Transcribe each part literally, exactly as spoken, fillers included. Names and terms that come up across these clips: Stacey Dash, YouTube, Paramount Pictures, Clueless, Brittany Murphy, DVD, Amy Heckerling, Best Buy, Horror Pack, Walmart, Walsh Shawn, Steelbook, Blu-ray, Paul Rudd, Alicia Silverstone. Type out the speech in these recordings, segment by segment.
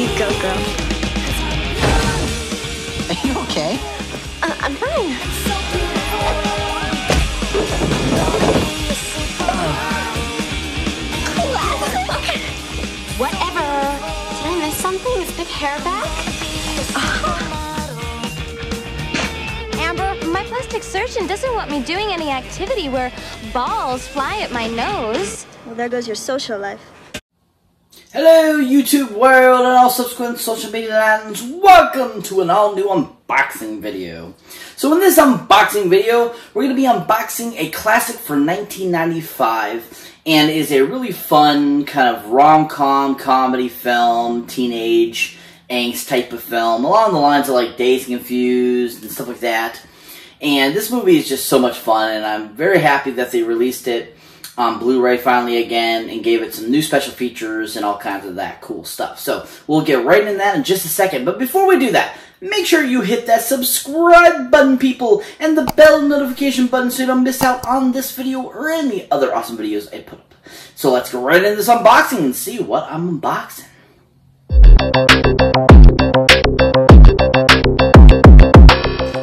You go, girl. Are you okay? Uh, I'm fine. Whatever. Did I miss something? Is big hair back? Amber, my plastic surgeon doesn't want me doing any activity where balls fly at my nose. Well, there goes your social life. Hello, YouTube world and all subsequent social media lands. Welcome to an all new unboxing video. So in this unboxing video, we're going to be unboxing a classic from nineteen ninety-five, and it is a really fun kind of rom-com comedy film, teenage angst type of film, along the lines of like Dazed and Confused and stuff like that. And this movie is just so much fun, and I'm very happy that they released it on Blu-ray finally again, and gave it some new special features and all kinds of that cool stuff. So we'll get right into that in just a second. But before we do that, make sure you hit that subscribe button, people, and the bell notification button so you don't miss out on this video or any other awesome videos I put up. So let's go right into this unboxing and see what I'm unboxing.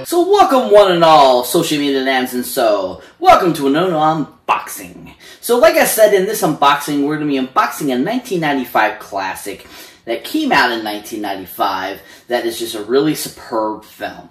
So welcome one and all, social media lands, and so welcome to a no-no unboxing. So like I said, in this unboxing, we're going to be unboxing a nineteen ninety-five classic that came out in nineteen ninety-five that is just a really superb film.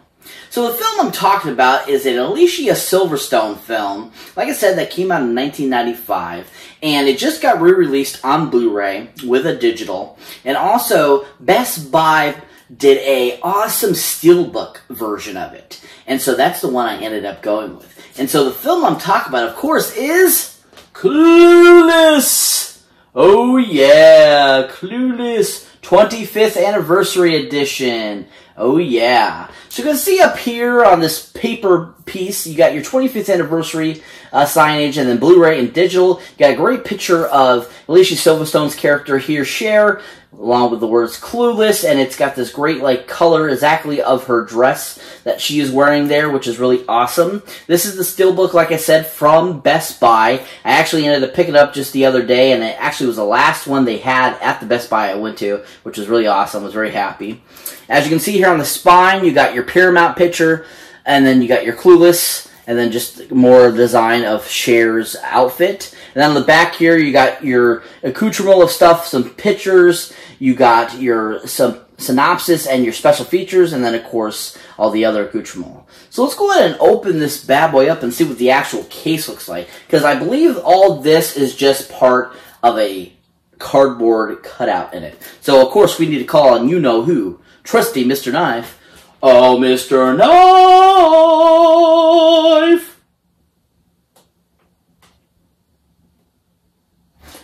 So the film I'm talking about is an Alicia Silverstone film, like I said, that came out in nineteen ninety-five, and it just got re-released on Blu-ray with a digital, and also Best Buy did a awesome steelbook version of it, and so that's the one I ended up going with. And so the film I'm talking about, of course, is Clueless! Oh yeah! Clueless twenty-fifth Anniversary Edition. Oh yeah. So you can see up here on this paper piece, you got your twenty-fifth anniversary uh, signage, and then Blu-ray and digital. You got a great picture of Alicia Silverstone's character here, Cher, along with the words Clueless, and it's got this great like color exactly of her dress that she is wearing there, which is really awesome. This is the steelbook, like I said, from Best Buy. I actually ended up picking it up just the other day, and it actually was the last one they had at the Best Buy I went to, which was really awesome. I was very happy. As you can see here on the spine, you got your Paramount picture, and then you got your Clueless, and then just more design of Cher's outfit. And then on the back here, you got your accoutrement of stuff, some pictures, you got your some synopsis and your special features, and then, of course, all the other accoutrement. So let's go ahead and open this bad boy up and see what the actual case looks like, because I believe all this is just part of a cardboard cutout in it. So, of course, we need to call on you-know-who, trusty Mister Knife. Oh, Mister Knife!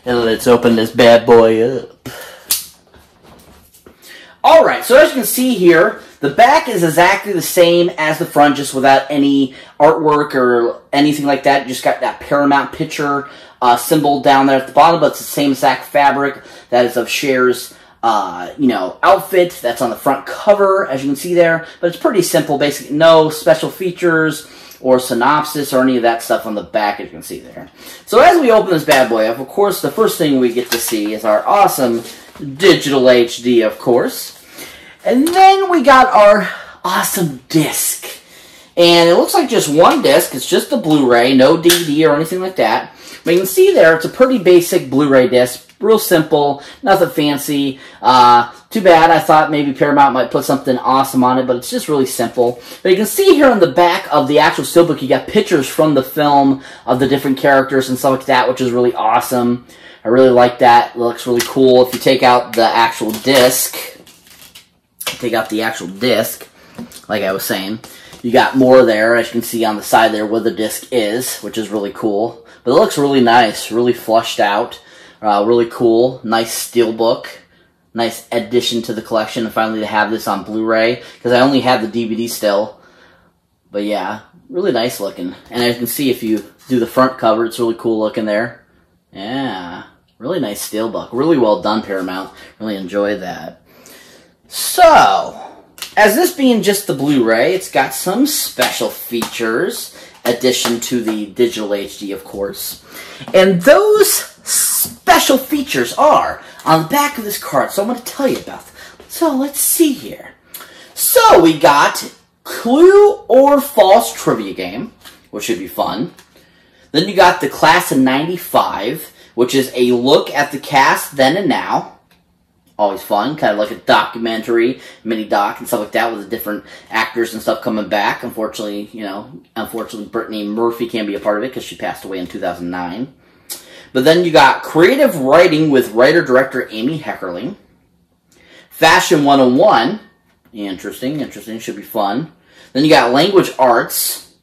And let's open this bad boy up. Alright, so as you can see here, the back is exactly the same as the front, just without any artwork or anything like that. You just got that Paramount picture uh, symbol down there at the bottom, but it's the same exact fabric that is of Cher's Uh, you know, outfit that's on the front cover, as you can see there. But it's pretty simple, basically. No special features or synopsis or any of that stuff on the back, as you can see there. So as we open this bad boy up, of course, the first thing we get to see is our awesome digital H D, of course. And then we got our awesome disc. And it looks like just one disc. It's just the Blu-ray, no D V D or anything like that. But you can see there, it's a pretty basic Blu-ray disc. Real simple, nothing fancy. Uh, too bad. I thought maybe Paramount might put something awesome on it, but it's just really simple. But you can see here on the back of the actual steelbook, you got pictures from the film of the different characters and stuff like that, which is really awesome. I really like that. It looks really cool. If you take out the actual disc, take out the actual disc, like I was saying, you got more there, as you can see on the side there, where the disc is, which is really cool. But it looks really nice, really flushed out. Uh, really cool, nice steelbook, nice addition to the collection, and finally to have this on Blu-ray, because I only have the D V D still. But yeah, really nice looking. And as you can see, if you do the front cover, it's really cool looking there. Yeah, really nice steelbook. Really well done, Paramount. Really enjoyed that. So, as this being just the Blu-ray, it's got some special features, addition to the digital H D, of course. And those special features are on the back of this card, so I'm going to tell you about them. So let's see here. So we got Clue or False Trivia Game, which should be fun. Then you got the Class of ninety-five, which is a look at the cast then and now. Always fun, kind of like a documentary, mini-doc and stuff like that with the different actors and stuff coming back. Unfortunately, you know, unfortunately Brittany Murphy can't be a part of it because she passed away in two thousand nine. But then you got Creative Writing with writer-director Amy Heckerling. Fashion one oh one. Interesting, interesting. Should be fun. Then you got Language Arts.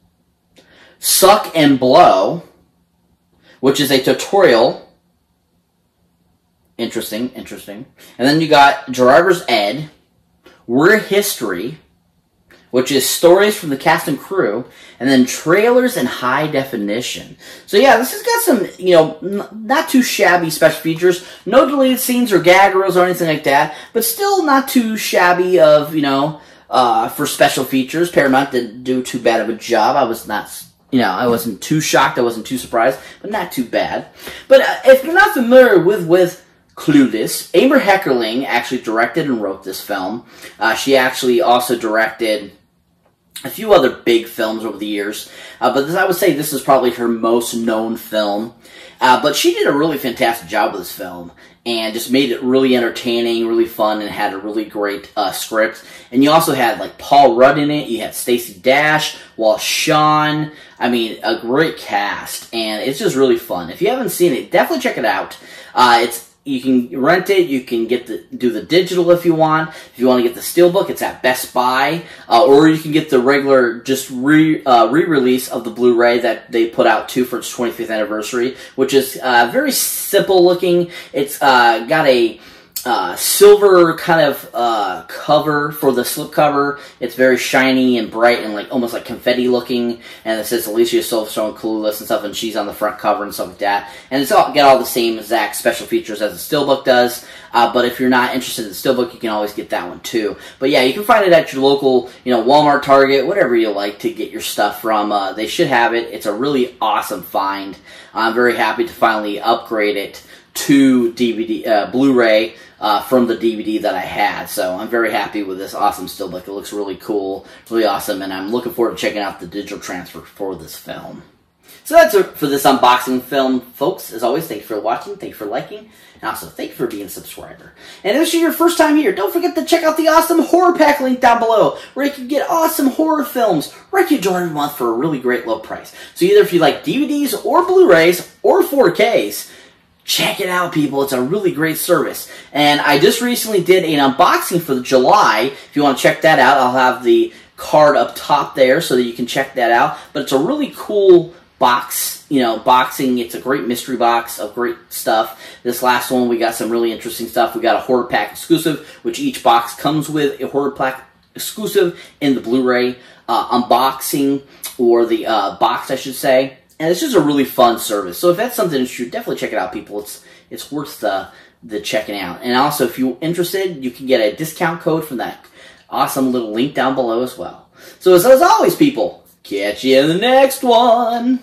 Suck and Blow, which is a tutorial. Interesting, interesting. And then you got Driver's Ed. We're History, which is stories from the cast and crew, and then trailers in high definition. So yeah, this has got some, you know, n not too shabby special features, no deleted scenes or gag reels or anything like that, but still not too shabby of, you know, uh, for special features. Paramount didn't do too bad of a job. I was not, you know, I wasn't too shocked, I wasn't too surprised, but not too bad. But uh, if you're not familiar with, with, Clueless, Amy Heckerling actually directed and wrote this film. Uh, she actually also directed a few other big films over the years, uh, but this, I would say this is probably her most known film. Uh, but she did a really fantastic job with this film and just made it really entertaining, really fun, and had a really great uh, script. And you also had like Paul Rudd in it, you had Stacey Dash, Walsh Shawn, I mean, a great cast, and it's just really fun. If you haven't seen it, definitely check it out. Uh, it's You can rent it, you can get the do the digital if you want. If you want to get the steelbook, it's at Best Buy. Uh, or you can get the regular, just re, uh, re-release of the Blu-ray that they put out too for its twenty-fifth anniversary, which is uh, very simple looking. It's uh, got a uh, silver kind of uh, cover for the slipcover. It's very shiny and bright and like almost like confetti looking. And it says Alicia Silverstone, Clueless and stuff, and she's on the front cover and stuff like that. And it's all got all the same exact special features as the Steelbook does. Uh, but if you're not interested in the Steelbook, you can always get that one too. But yeah, you can find it at your local, you know, Walmart, Target, whatever you like to get your stuff from. Uh, they should have it. It's a really awesome find. I'm very happy to finally upgrade it to D V D, uh, Blu-ray uh, from the D V D that I had. So I'm very happy with this awesome Steelbook. It looks really cool, really awesome, and I'm looking forward to checking out the digital transfer for this film. So that's it for this unboxing film, folks. As always, thank you for watching, thank you for liking, and also thank you for being a subscriber. And if this is your first time here, don't forget to check out the awesome Horror Pack link down below, where you can get awesome horror films right to your door every month for a really great low price. So either if you like D V Ds or Blu-rays or four Ks, check it out, people. It's a really great service. And I just recently did an unboxing for July. If you want to check that out, I'll have the card up top there so that you can check that out. But it's a really cool box, you know, boxing. It's a great mystery box of great stuff. This last one, we got some really interesting stuff. We got a Horror Pack exclusive, which each box comes with a Horror Pack exclusive in the Blu-ray uh, unboxing, or the uh, box, I should say. And it's just a really fun service. So if that's something that you definitely check it out, people. It's it's worth the, the checking out. And also, if you're interested, you can get a discount code from that awesome little link down below as well. So as, as always, people, catch you in the next one.